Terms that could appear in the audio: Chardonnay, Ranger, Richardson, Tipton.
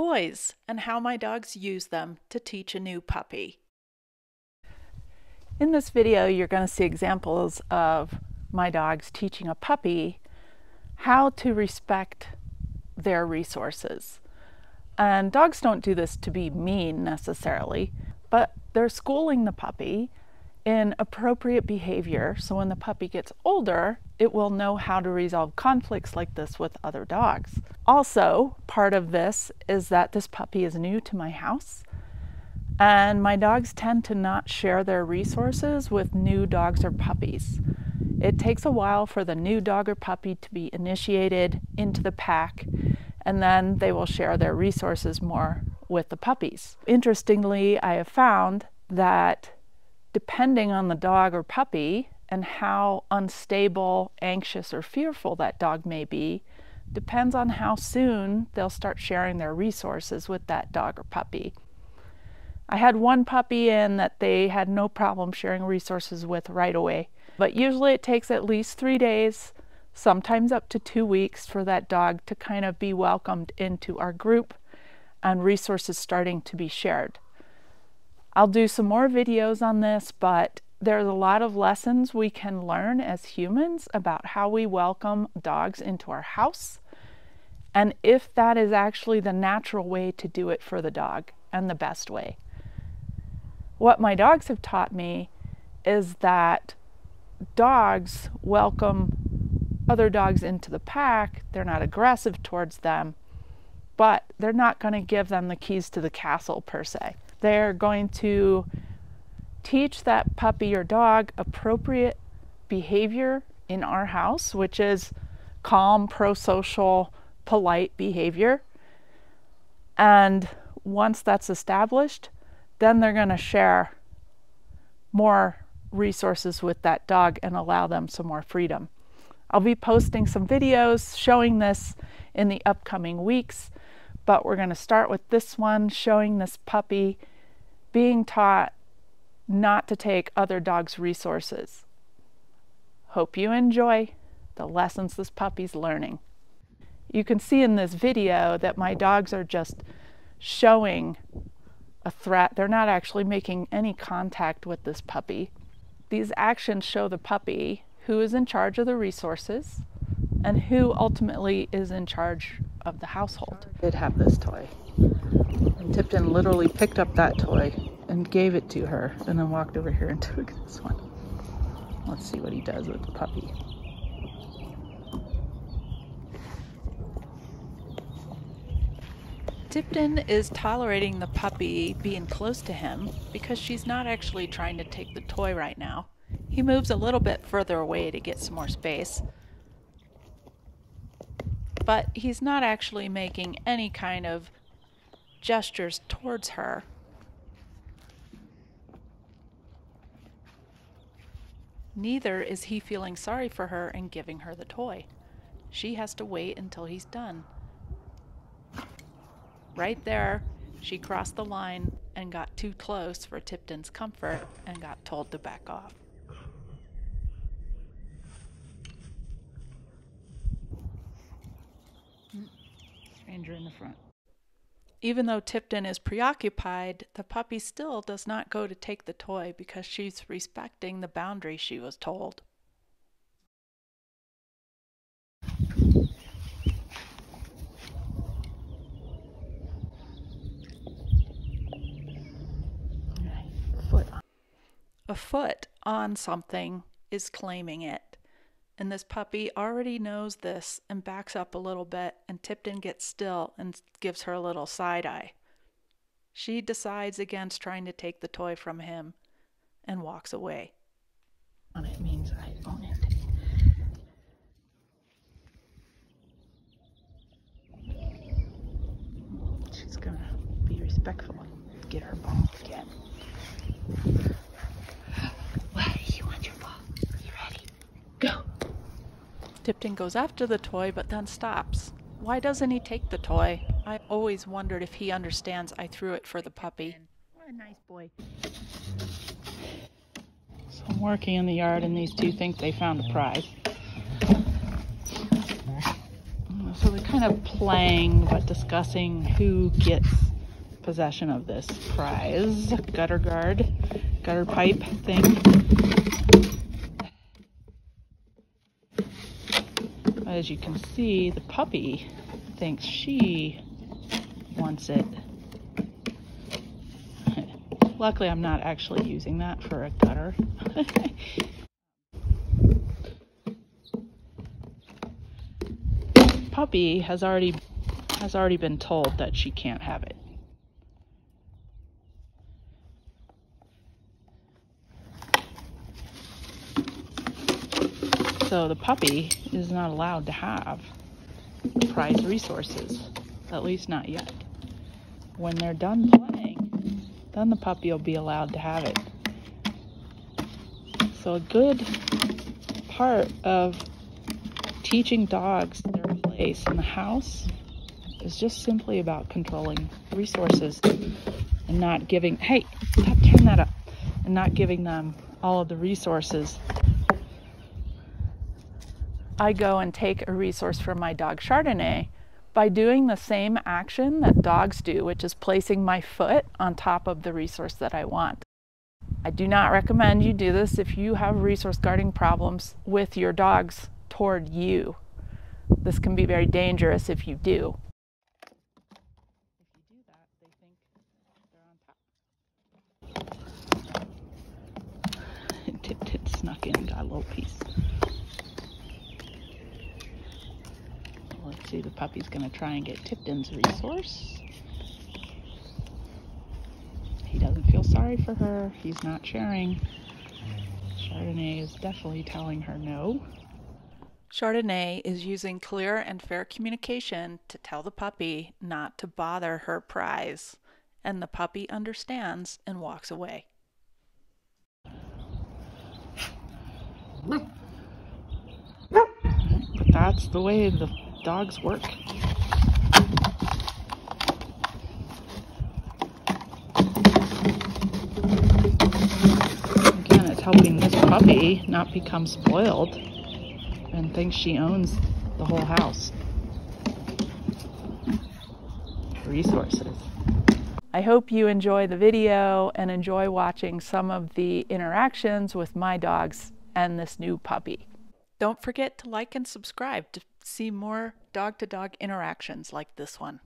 toys and how my dogs use them to teach a new puppy. In this video, you're going to see examples of my dogs teaching a puppy how to respect their resources. And dogs don't do this to be mean necessarily, but they're schooling the puppy in appropriate behavior, so when the puppy gets older, it will know how to resolve conflicts like this with other dogs. Also, part of this is that this puppy is new to my house, and my dogs tend to not share their resources with new dogs or puppies. It takes a while for the new dog or puppy to be initiated into the pack, and then they will share their resources more with the puppies. Interestingly, I have found that depending on the dog or puppy and how unstable, anxious, or fearful that dog may be, depends on how soon they'll start sharing their resources with that dog or puppy. I had one puppy in that they had no problem sharing resources with right away, but usually it takes at least 3 days, sometimes up to 2 weeks, for that dog to kind of be welcomed into our group and resources starting to be shared. I'll do some more videos on this, but there's a lot of lessons we can learn as humans about how we welcome dogs into our house, and if that is actually the natural way to do it for the dog and the best way. What my dogs have taught me is that dogs welcome other dogs into the pack. They're not aggressive towards them, but they're not going to give them the keys to the castle per se. They're going to teach that puppy or dog appropriate behavior in our house, which is calm, pro-social, polite behavior. And once that's established, then they're going to share more resources with that dog and allow them some more freedom. I'll be posting some videos showing this in the upcoming weeks, but we're going to start with this one showing this puppy being taught not to take other dogs' resources. Hope you enjoy the lessons this puppy's learning. You can see in this video that my dogs are just showing a threat. They're not actually making any contact with this puppy. These actions show the puppy who is in charge of the resources and who ultimately is in charge of the household. I did have this toy, and Tipton literally picked up that toy and gave it to her and then walked over here and took this one. Let's see what he does with the puppy. Tipton is tolerating the puppy being close to him because she's not actually trying to take the toy right now. He moves a little bit further away to get some more space, but he's not actually making any kind of gestures towards her. Neither is he feeling sorry for her and giving her the toy. She has to wait until he's done. Right there, she crossed the line and got too close for Tipton's comfort and got told to back off. Ranger in the front. Even though Tipton is preoccupied, the puppy still does not go to take the toy because she's respecting the boundary she was told. A foot on something is claiming it. And this puppy already knows this and backs up a little bit, and Tipton gets still and gives her a little side eye. She decides against trying to take the toy from him and walks away. It means I own it. She's gonna be respectful and get her ball again. Tipton goes after the toy, but then stops. Why doesn't he take the toy? I always wondered if he understands I threw it for the puppy. What a nice boy. So I'm working in the yard, and these two think they found a prize. This So we're kind of playing, but discussing who gets possession of this prize gutter pipe thing. As you can see, the puppy thinks she wants it. Luckily, I'm not actually using that for a gutter. Puppy has already been told that she can't have it. So the puppy is not allowed to have prize resources, at least not yet. When they're done playing, then the puppy will be allowed to have it. So a good part of teaching dogs their place in the house is just simply about controlling resources and not giving, hey, stop, turn that up, and not giving them all of the resources. I go and take a resource from my dog Chardonnay by doing the same action that dogs do, which is placing my foot on top of the resource that I want. I do not recommend you do this if you have resource guarding problems with your dogs toward you. This can be very dangerous if you do. If you do that, they think they're on top. Tipton snuck in, got a little piece. Let's see, the puppy's gonna try and get Tipton's resource. He doesn't feel sorry for her, he's not sharing. Chardonnay is definitely telling her no. Chardonnay is using clear and fair communication to tell the puppy not to bother her prize, and the puppy understands and walks away. But that's the way the dogs work. Again, it's helping this puppy not become spoiled and thinks she owns the whole house. Resources. I hope you enjoy the video and enjoy watching some of the interactions with my dogs and this new puppy. Don't forget to like and subscribe to see more dog-to-dog interactions like this one.